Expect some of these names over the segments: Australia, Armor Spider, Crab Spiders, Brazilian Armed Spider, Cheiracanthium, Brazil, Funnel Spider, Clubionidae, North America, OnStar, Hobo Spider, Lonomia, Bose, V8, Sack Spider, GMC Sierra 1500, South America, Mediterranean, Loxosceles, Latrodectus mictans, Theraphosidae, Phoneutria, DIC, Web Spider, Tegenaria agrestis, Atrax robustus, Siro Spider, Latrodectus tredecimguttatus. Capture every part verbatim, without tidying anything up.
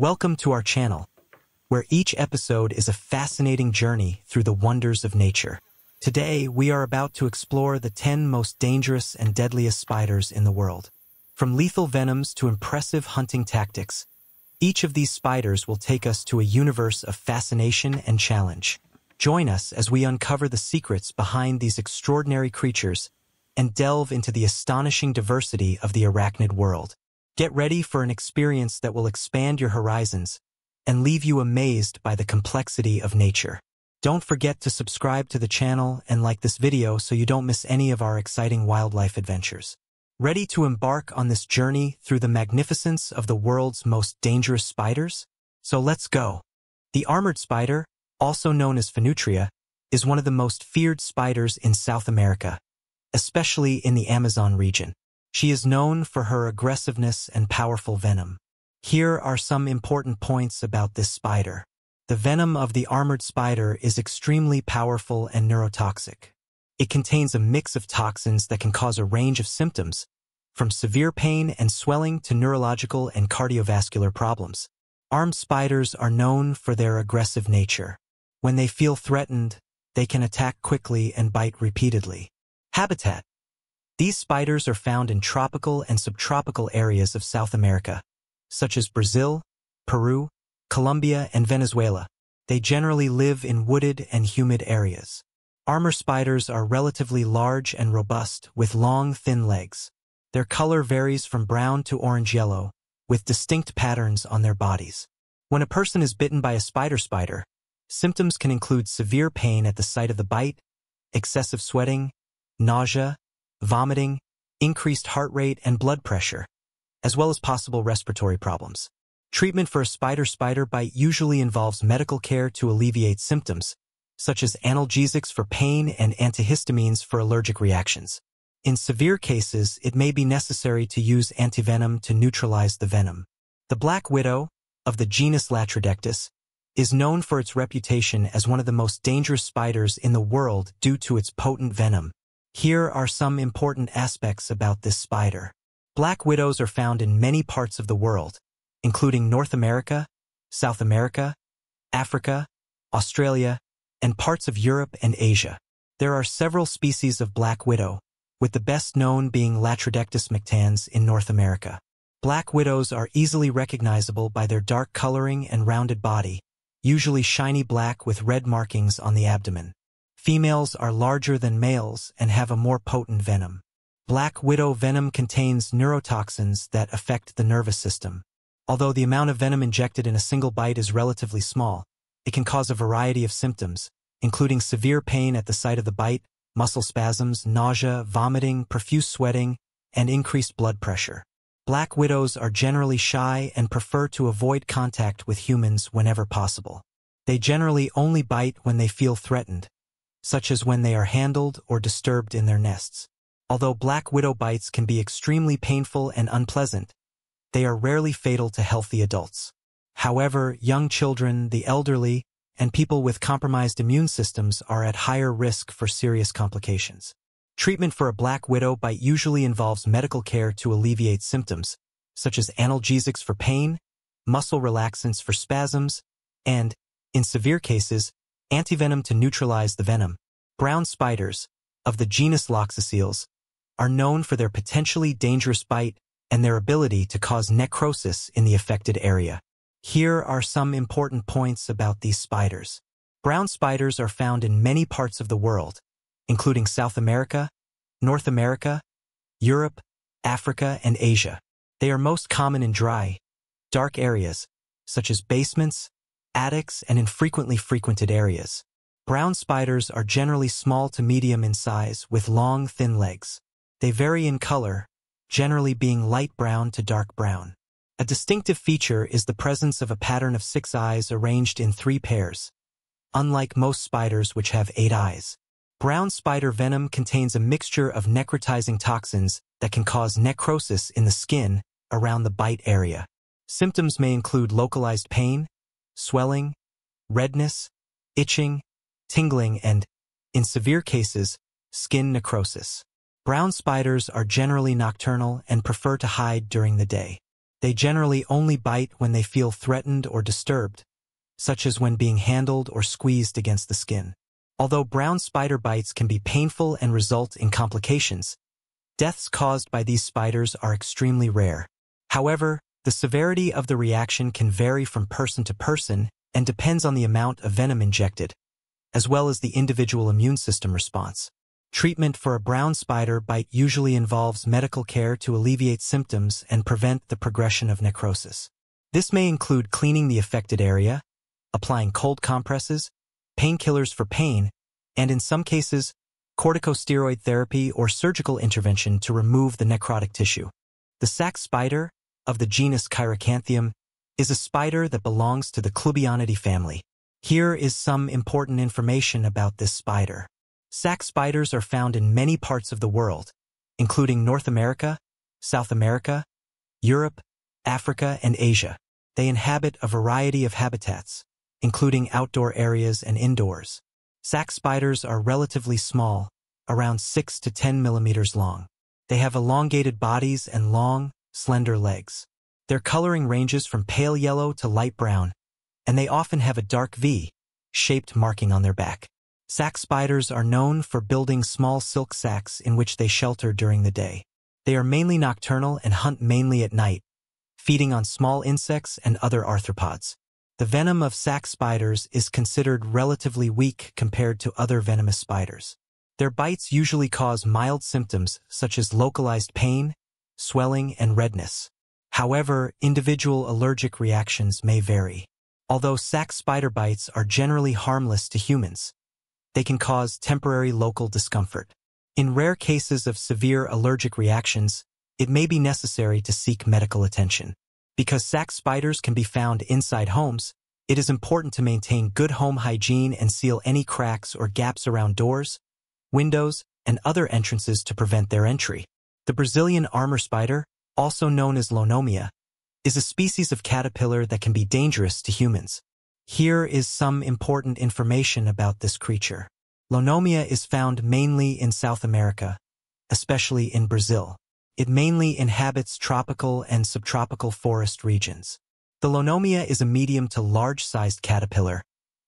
Welcome to our channel, where each episode is a fascinating journey through the wonders of nature. Today, we are about to explore the ten most dangerous and deadliest spiders in the world. From lethal venoms to impressive hunting tactics, each of these spiders will take us to a universe of fascination and challenge. Join us as we uncover the secrets behind these extraordinary creatures and delve into the astonishing diversity of the arachnid world. Get ready for an experience that will expand your horizons and leave you amazed by the complexity of nature. Don't forget to subscribe to the channel and like this video so you don't miss any of our exciting wildlife adventures. Ready to embark on this journey through the magnificence of the world's most dangerous spiders? So let's go. The armored spider, also known as Phoneutria, is one of the most feared spiders in South America, especially in the Amazon region. She is known for her aggressiveness and powerful venom. Here are some important points about this spider. The venom of the armored spider is extremely powerful and neurotoxic. It contains a mix of toxins that can cause a range of symptoms, from severe pain and swelling to neurological and cardiovascular problems. Armed spiders are known for their aggressive nature. When they feel threatened, they can attack quickly and bite repeatedly. Habitat. These spiders are found in tropical and subtropical areas of South America, such as Brazil, Peru, Colombia, and Venezuela. They generally live in wooded and humid areas. Armor spiders are relatively large and robust, with long, thin legs. Their color varies from brown to orange-yellow, with distinct patterns on their bodies. When a person is bitten by a spider spider, symptoms can include severe pain at the site of the bite, excessive sweating, nausea, vomiting, increased heart rate and blood pressure, as well as possible respiratory problems. Treatment for a spider spider bite usually involves medical care to alleviate symptoms, such as analgesics for pain and antihistamines for allergic reactions. In severe cases, it may be necessary to use antivenom to neutralize the venom. The black widow, of the genus Latrodectus, is known for its reputation as one of the most dangerous spiders in the world due to its potent venom. Here are some important aspects about this spider. Black widows are found in many parts of the world, including North America, South America, Africa, Australia, and parts of Europe and Asia. There are several species of black widow, with the best known being Latrodectus mictans in North America. Black widows are easily recognizable by their dark coloring and rounded body, usually shiny black with red markings on the abdomen. Females are larger than males and have a more potent venom. Black widow venom contains neurotoxins that affect the nervous system. Although the amount of venom injected in a single bite is relatively small, it can cause a variety of symptoms, including severe pain at the site of the bite, muscle spasms, nausea, vomiting, profuse sweating, and increased blood pressure. Black widows are generally shy and prefer to avoid contact with humans whenever possible. They generally only bite when they feel threatened, such as when they are handled or disturbed in their nests. Although black widow bites can be extremely painful and unpleasant, they are rarely fatal to healthy adults. However, young children, the elderly, and people with compromised immune systems are at higher risk for serious complications. Treatment for a black widow bite usually involves medical care to alleviate symptoms, such as analgesics for pain, muscle relaxants for spasms, and, in severe cases, antivenom to neutralize the venom. Brown spiders, of the genus Loxosceles, are known for their potentially dangerous bite and their ability to cause necrosis in the affected area. Here are some important points about these spiders. Brown spiders are found in many parts of the world, including South America, North America, Europe, Africa, and Asia. They are most common in dry, dark areas, such as basements, attics, and in frequently frequented areas. Brown spiders are generally small to medium in size with long, thin legs. They vary in color, generally being light brown to dark brown. A distinctive feature is the presence of a pattern of six eyes arranged in three pairs, unlike most spiders which have eight eyes. Brown spider venom contains a mixture of necrotizing toxins that can cause necrosis in the skin around the bite area. Symptoms may include localized pain, swelling, redness, itching, tingling, and, in severe cases, skin necrosis. Brown spiders are generally nocturnal and prefer to hide during the day. They generally only bite when they feel threatened or disturbed, such as when being handled or squeezed against the skin. Although brown spider bites can be painful and result in complications, deaths caused by these spiders are extremely rare. However, the severity of the reaction can vary from person to person and depends on the amount of venom injected, as well as the individual immune system response. Treatment for a brown spider bite usually involves medical care to alleviate symptoms and prevent the progression of necrosis. This may include cleaning the affected area, applying cold compresses, painkillers for pain, and in some cases, corticosteroid therapy or surgical intervention to remove the necrotic tissue. The sac spider, of the genus Cheiracanthium, is a spider that belongs to the Clubionidae family. Here is some important information about this spider. Sac spiders are found in many parts of the world, including North America, South America, Europe, Africa, and Asia. They inhabit a variety of habitats, including outdoor areas and indoors. Sac spiders are relatively small, around six to ten millimeters long. They have elongated bodies and long, slender legs. Their coloring ranges from pale yellow to light brown, and they often have a dark V-shaped marking on their back. Sac spiders are known for building small silk sacs in which they shelter during the day. They are mainly nocturnal and hunt mainly at night, feeding on small insects and other arthropods. The venom of sac spiders is considered relatively weak compared to other venomous spiders. Their bites usually cause mild symptoms such as localized pain, swelling, and redness. However, individual allergic reactions may vary. Although sac spider bites are generally harmless to humans, they can cause temporary local discomfort. In rare cases of severe allergic reactions, it may be necessary to seek medical attention. Because sac spiders can be found inside homes, it is important to maintain good home hygiene and seal any cracks or gaps around doors, windows, and other entrances to prevent their entry. The Brazilian armor spider, also known as Lonomia, is a species of caterpillar that can be dangerous to humans. Here is some important information about this creature. Lonomia is found mainly in South America, especially in Brazil. It mainly inhabits tropical and subtropical forest regions. The Lonomia is a medium to large-sized caterpillar,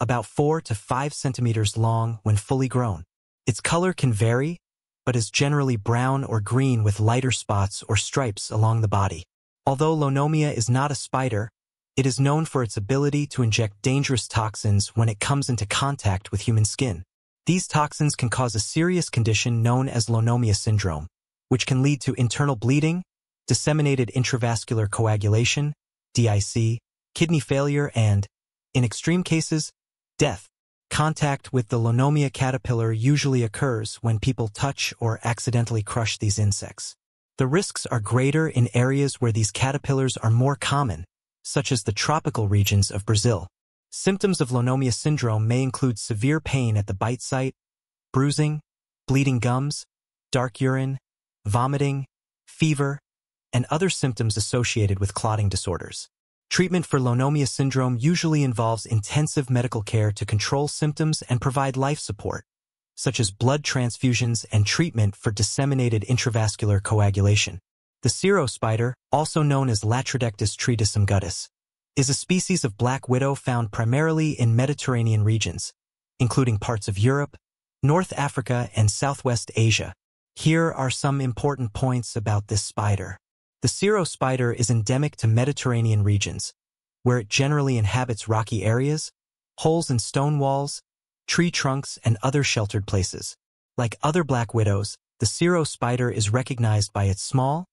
about four to five centimeters long when fully grown. Its color can vary, but is generally brown or green with lighter spots or stripes along the body. Although Lonomia is not a spider, it is known for its ability to inject dangerous toxins when it comes into contact with human skin. These toxins can cause a serious condition known as Lonomia syndrome, which can lead to internal bleeding, disseminated intravascular coagulation, D I C, kidney failure, and, in extreme cases, death. Contact with the Lonomia caterpillar usually occurs when people touch or accidentally crush these insects. The risks are greater in areas where these caterpillars are more common, such as the tropical regions of Brazil. Symptoms of Lonomia syndrome may include severe pain at the bite site, bruising, bleeding gums, dark urine, vomiting, fever, and other symptoms associated with clotting disorders. Treatment for Lonomia syndrome usually involves intensive medical care to control symptoms and provide life support, such as blood transfusions and treatment for disseminated intravascular coagulation. The Cheiro spider, also known as Latrodectus tredecimguttatus, is a species of black widow found primarily in Mediterranean regions, including parts of Europe, North Africa, and Southwest Asia. Here are some important points about this spider. The Cheiro spider is endemic to Mediterranean regions, where it generally inhabits rocky areas, holes in stone walls, tree trunks, and other sheltered places. Like other black widows, the Cheiro spider is recognized by its small,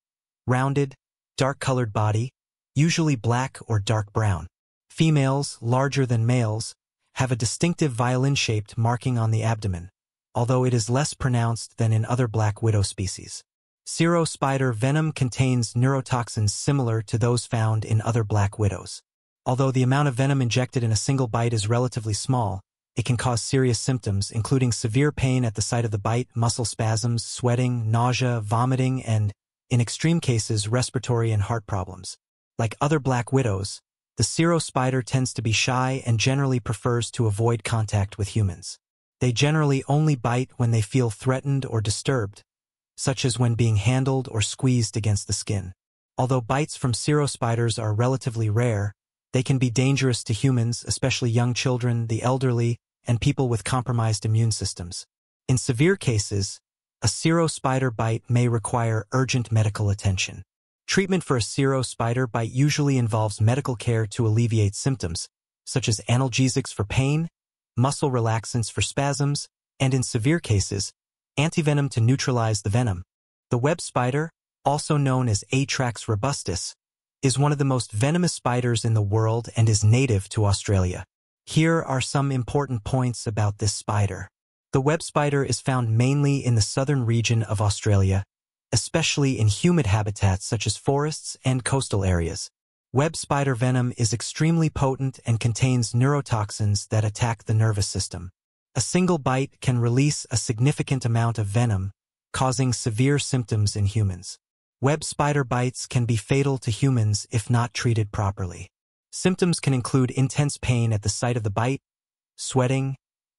rounded, dark-colored body, usually black or dark brown. Females, larger than males, have a distinctive violin-shaped marking on the abdomen, although it is less pronounced than in other black widow species. Cheiro spider venom contains neurotoxins similar to those found in other black widows. Although the amount of venom injected in a single bite is relatively small, it can cause serious symptoms including severe pain at the site of the bite, muscle spasms, sweating, nausea, vomiting, and, in extreme cases, respiratory and heart problems. Like other black widows, the Cheiro spider tends to be shy and generally prefers to avoid contact with humans. They generally only bite when they feel threatened or disturbed, such as when being handled or squeezed against the skin. Although bites from cirrospiders are relatively rare, they can be dangerous to humans, especially young children, the elderly, and people with compromised immune systems. In severe cases, a cirrospider bite may require urgent medical attention. Treatment for a cirrospider bite usually involves medical care to alleviate symptoms, such as analgesics for pain, muscle relaxants for spasms, and in severe cases, antivenom to neutralize the venom. The web spider, also known as Atrax robustus, is one of the most venomous spiders in the world and is native to Australia. Here are some important points about this spider. The web spider is found mainly in the southern region of Australia, especially in humid habitats such as forests and coastal areas. Web spider venom is extremely potent and contains neurotoxins that attack the nervous system. A single bite can release a significant amount of venom, causing severe symptoms in humans. Web spider bites can be fatal to humans if not treated properly. Symptoms can include intense pain at the site of the bite, sweating,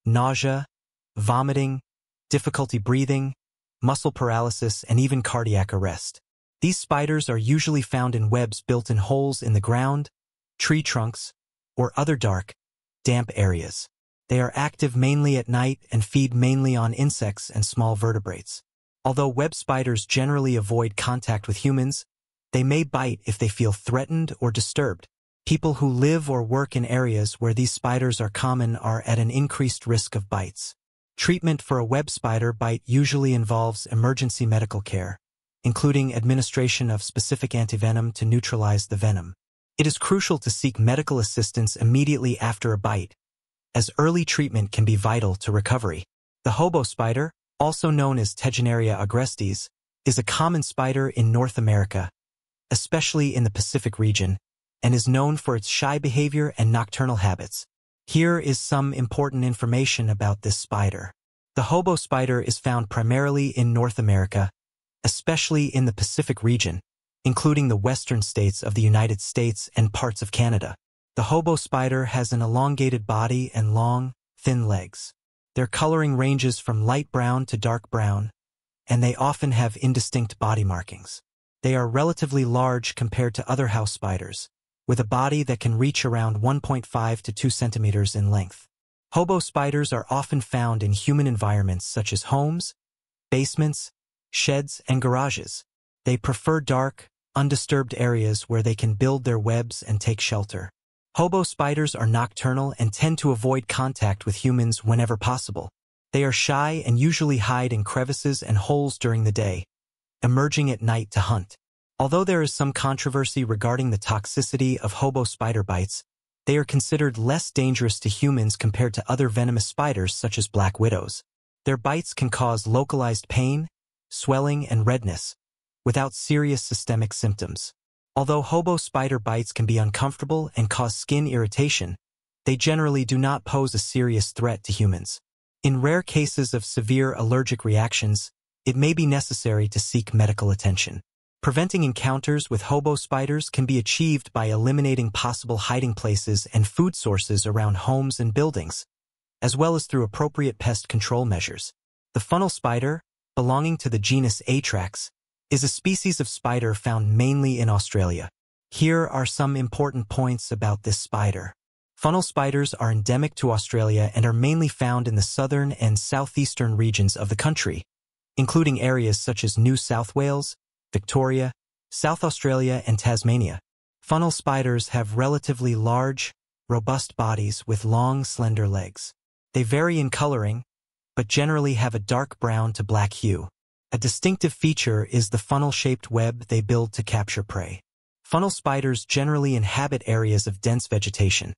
nausea, vomiting, difficulty breathing, muscle paralysis, and even cardiac arrest. These spiders are usually found in webs built in holes in the ground, tree trunks, or other dark, damp areas. They are active mainly at night and feed mainly on insects and small vertebrates. Although web spiders generally avoid contact with humans, they may bite if they feel threatened or disturbed. People who live or work in areas where these spiders are common are at an increased risk of bites. Treatment for a web spider bite usually involves emergency medical care, including administration of specific antivenom to neutralize the venom. It is crucial to seek medical assistance immediately after a bite, as early treatment can be vital to recovery. The hobo spider, also known as Tegenaria agrestis, is a common spider in North America, especially in the Pacific region, and is known for its shy behavior and nocturnal habits. Here is some important information about this spider. The hobo spider is found primarily in North America, especially in the Pacific region, including the western states of the United States and parts of Canada. The hobo spider has an elongated body and long, thin legs. Their coloring ranges from light brown to dark brown, and they often have indistinct body markings. They are relatively large compared to other house spiders, with a body that can reach around one point five to two centimeters in length. Hobo spiders are often found in human environments such as homes, basements, sheds, and garages. They prefer dark, undisturbed areas where they can build their webs and take shelter. Hobo spiders are nocturnal and tend to avoid contact with humans whenever possible. They are shy and usually hide in crevices and holes during the day, emerging at night to hunt. Although there is some controversy regarding the toxicity of hobo spider bites, they are considered less dangerous to humans compared to other venomous spiders such as black widows. Their bites can cause localized pain, swelling, and redness, without serious systemic symptoms. Although hobo spider bites can be uncomfortable and cause skin irritation, they generally do not pose a serious threat to humans. In rare cases of severe allergic reactions, it may be necessary to seek medical attention. Preventing encounters with hobo spiders can be achieved by eliminating possible hiding places and food sources around homes and buildings, as well as through appropriate pest control measures. The funnel spider, belonging to the genus Atrax, is a species of spider found mainly in Australia. Here are some important points about this spider. Funnel spiders are endemic to Australia and are mainly found in the southern and southeastern regions of the country, including areas such as New South Wales, Victoria, South Australia, and Tasmania. Funnel spiders have relatively large, robust bodies with long, slender legs. They vary in coloring, but generally have a dark brown to black hue. A distinctive feature is the funnel-shaped web they build to capture prey. Funnel spiders generally inhabit areas of dense vegetation,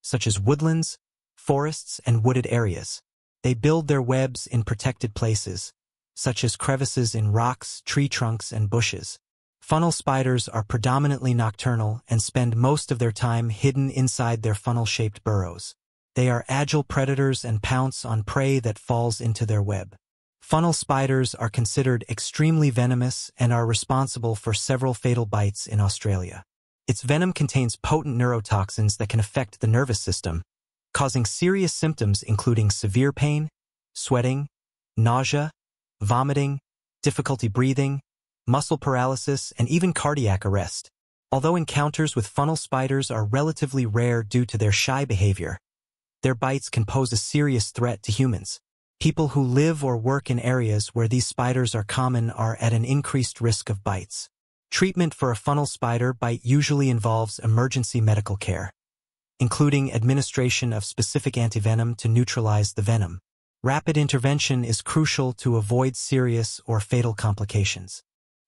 such as woodlands, forests, and wooded areas. They build their webs in protected places, such as crevices in rocks, tree trunks, and bushes. Funnel spiders are predominantly nocturnal and spend most of their time hidden inside their funnel-shaped burrows. They are agile predators and pounce on prey that falls into their web. Funnel spiders are considered extremely venomous and are responsible for several fatal bites in Australia. Its venom contains potent neurotoxins that can affect the nervous system, causing serious symptoms including severe pain, sweating, nausea, vomiting, difficulty breathing, muscle paralysis, and even cardiac arrest. Although encounters with funnel spiders are relatively rare due to their shy behavior, their bites can pose a serious threat to humans. People who live or work in areas where these spiders are common are at an increased risk of bites. Treatment for a funnel spider bite usually involves emergency medical care, including administration of specific antivenom to neutralize the venom. Rapid intervention is crucial to avoid serious or fatal complications.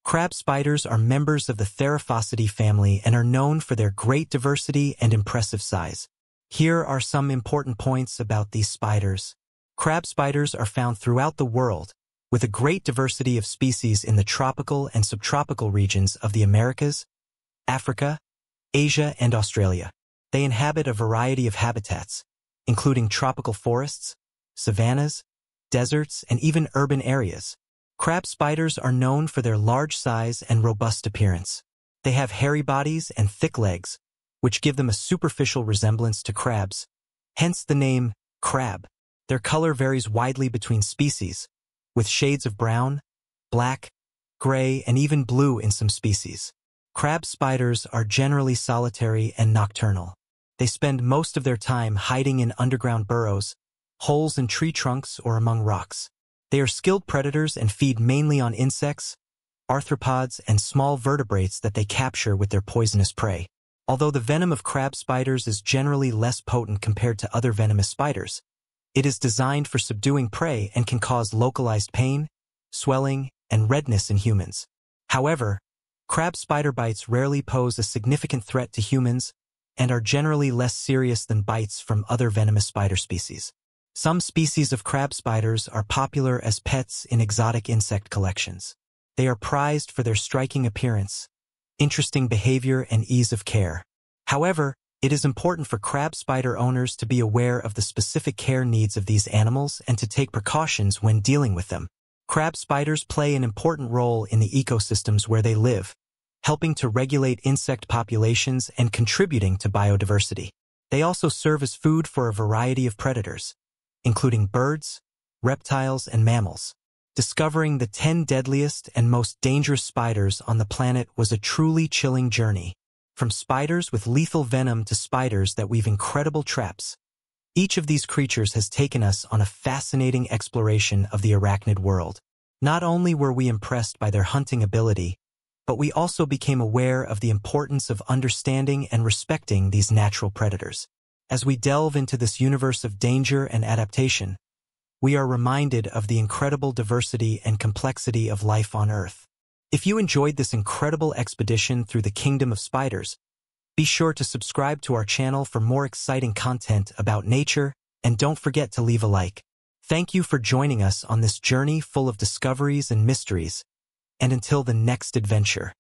Crab spiders are members of the Theraphosidae family and are known for their great diversity and impressive size. Here are some important points about these spiders. Crab spiders are found throughout the world, with a great diversity of species in the tropical and subtropical regions of the Americas, Africa, Asia, and Australia. They inhabit a variety of habitats, including tropical forests, savannas, deserts, and even urban areas. Crab spiders are known for their large size and robust appearance. They have hairy bodies and thick legs, which give them a superficial resemblance to crabs, hence the name crab. Their color varies widely between species, with shades of brown, black, gray, and even blue in some species. Crab spiders are generally solitary and nocturnal. They spend most of their time hiding in underground burrows, holes in tree trunks, or among rocks. They are skilled predators and feed mainly on insects, arthropods, and small vertebrates that they capture with their poisonous prey. Although the venom of crab spiders is generally less potent compared to other venomous spiders, it is designed for subduing prey and can cause localized pain, swelling, and redness in humans. However, crab spider bites rarely pose a significant threat to humans and are generally less serious than bites from other venomous spider species. Some species of crab spiders are popular as pets in exotic insect collections. They are prized for their striking appearance, interesting behavior, and ease of care. However, it is important for crab spider owners to be aware of the specific care needs of these animals and to take precautions when dealing with them. Crab spiders play an important role in the ecosystems where they live, helping to regulate insect populations and contributing to biodiversity. They also serve as food for a variety of predators, including birds, reptiles, and mammals. Discovering the ten deadliest and most dangerous spiders on the planet was a truly chilling journey. From spiders with lethal venom to spiders that weave incredible traps, each of these creatures has taken us on a fascinating exploration of the arachnid world. Not only were we impressed by their hunting ability, but we also became aware of the importance of understanding and respecting these natural predators. As we delve into this universe of danger and adaptation, we are reminded of the incredible diversity and complexity of life on Earth. If you enjoyed this incredible expedition through the kingdom of spiders, be sure to subscribe to our channel for more exciting content about nature, and don't forget to leave a like. Thank you for joining us on this journey full of discoveries and mysteries, and until the next adventure.